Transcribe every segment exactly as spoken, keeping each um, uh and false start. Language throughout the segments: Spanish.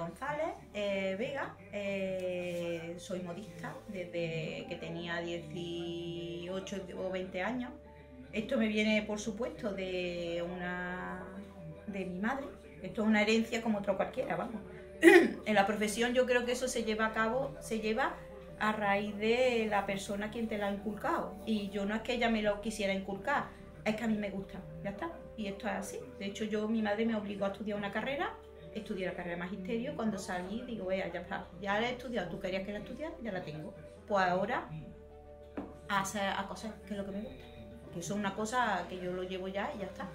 González eh, Vega, eh, soy modista desde que tenía dieciocho o veinte años. Esto me viene, por supuesto, de una de mi madre. Esto es una herencia como otra cualquiera, vamos. En la profesión yo creo que eso se lleva a cabo, se lleva a raíz de la persona a quien te la ha inculcado. Y yo no es que ella me lo quisiera inculcar, es que a mí me gusta, ya está. Y esto es así. De hecho, yo, mi madre me obligó a estudiar una carrera, estudié la carrera de magisterio. Cuando salí digo, ya está, ya la he estudiado, tú querías que la estudiara, ya la tengo. Pues ahora a hacer a cosas que es lo que me gusta. Que eso es una cosa que yo lo llevo ya y ya está.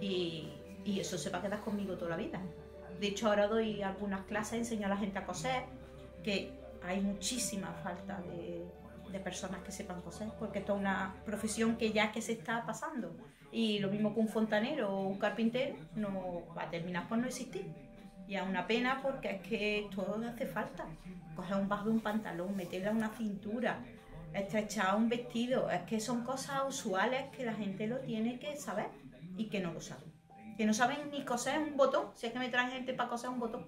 Y, y eso se va a quedar conmigo toda la vida. De hecho, ahora doy algunas clases, enseño a la gente a coser, que hay muchísima falta de, de personas que sepan coser, porque esto es una profesión que ya es que se está pasando. Y lo mismo que un fontanero o un carpintero, no va a terminar por no existir. Y es una pena porque es que todo hace falta. Coger un bajo de un pantalón, meterle a una cintura, estrechar un vestido, es que son cosas usuales que la gente lo tiene que saber y que no lo saben. Que no saben ni coser un botón, si es que me traen gente para coser un botón.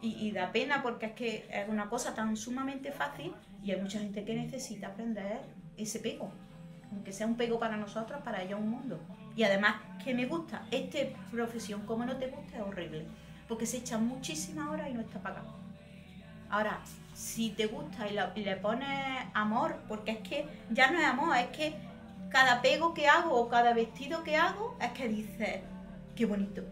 Y, y da pena porque es que es una cosa tan sumamente fácil y hay mucha gente que necesita aprender ese pego. Aunque sea un pego para nosotros, para ellos un mundo. Y además, ¿qué me gusta? Esta profesión, como no te gusta, es horrible. Porque se echa muchísimas horas y no está pagado. Ahora, si te gusta y, la, y le pones amor, porque es que ya no es amor, es que cada pego que hago o cada vestido que hago, es que dices, qué bonito,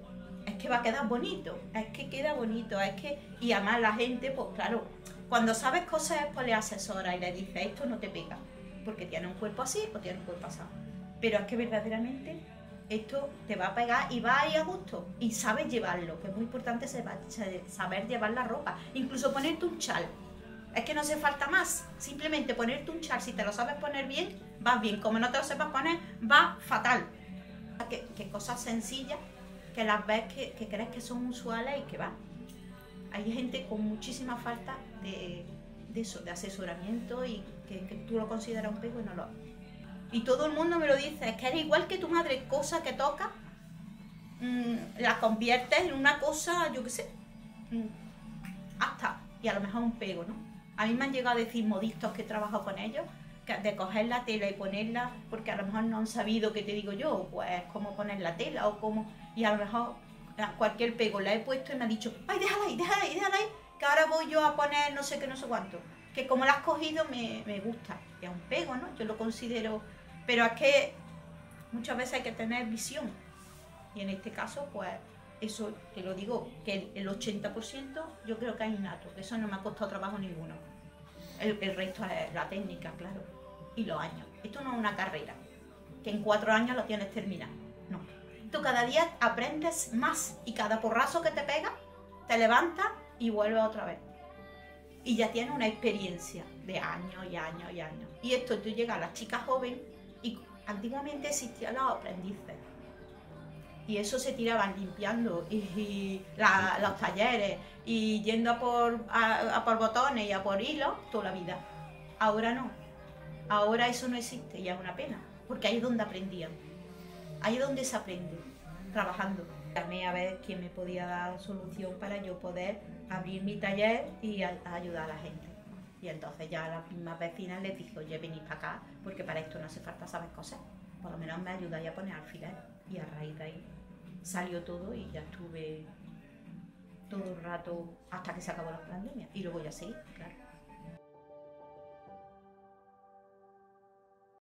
es que va a quedar bonito, es que queda bonito, es que... Y además la gente, pues claro, cuando sabes cosas, pues le asesoras y le dices, esto no te pega, porque tiene un cuerpo así o tiene un cuerpo así. Pero es que verdaderamente esto te va a pegar y va a ir a gusto. Y sabes llevarlo, que es muy importante saber llevar la ropa. Incluso ponerte un chal. Es que no hace falta más. Simplemente ponerte un chal, si te lo sabes poner bien, vas bien. Como no te lo sepas poner, va fatal. Que, que cosas sencillas que las ves que, que crees que son usuales y que va. Hay gente con muchísima falta de... De, eso, de asesoramiento y que, que tú lo consideras un pego y no lo haces. Y todo el mundo me lo dice, es que eres igual que tu madre, cosa que toca, mmm, la conviertes en una cosa, yo qué sé, mmm, hasta, y a lo mejor un pego, ¿no? A mí me han llegado a decir modistas que he trabajado con ellos, que de coger la tela y ponerla, porque a lo mejor no han sabido, que te digo yo, pues cómo poner la tela o cómo, y a lo mejor cualquier pego la he puesto y me ha dicho, ay, déjala ahí, déjala ahí, déjala ahí, que ahora voy yo a poner no sé qué, no sé cuánto, que como la has cogido me, me gusta, es un pego, ¿no? Yo lo considero, pero es que muchas veces hay que tener visión, y en este caso, pues, eso te lo digo, que el ochenta por ciento yo creo que es innato, que eso no me ha costado trabajo ninguno, el, el resto es la técnica, claro, y los años. Esto no es una carrera, que en cuatro años lo tienes terminado, no. Tú cada día aprendes más, y cada porrazo que te pega, te levantas, y vuelve otra vez. Y ya tiene una experiencia de años y años y años. Y esto tú llegas a la chica joven y antiguamente existían los aprendices. Y eso se tiraban limpiando y, y la, los talleres y yendo a por, a, a por botones y a por hilos toda la vida. Ahora no. Ahora eso no existe y es una pena. Porque ahí es donde aprendían. Ahí es donde se aprende, trabajando. Llamé a ver quién me podía dar solución para yo poder abrir mi taller y a, a ayudar a la gente. Y entonces ya a las mismas vecinas les dije, oye, venid para acá, porque para esto no hace falta saber cosas. Por lo menos me ayudáis a poner alfiler. Y a raíz de ahí salió todo y ya estuve todo el rato hasta que se acabó la pandemia. Y luego ya seguí, claro.